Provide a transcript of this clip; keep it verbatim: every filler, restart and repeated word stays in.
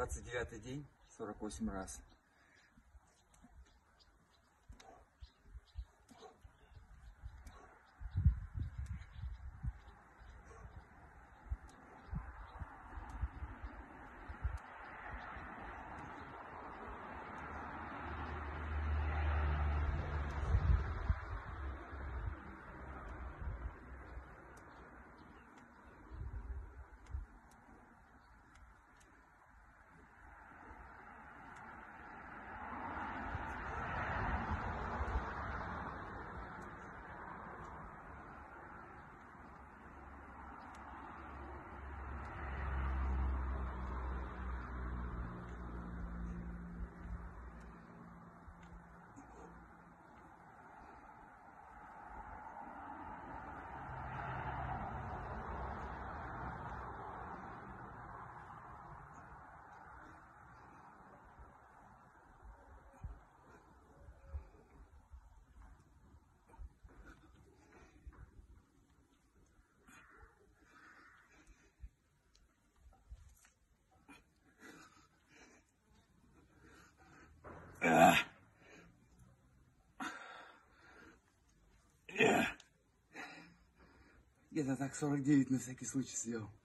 двадцать девятый день, сорок восемь раз. Yeah. Yeah. Где-то так сорок девять на всякий случай съел.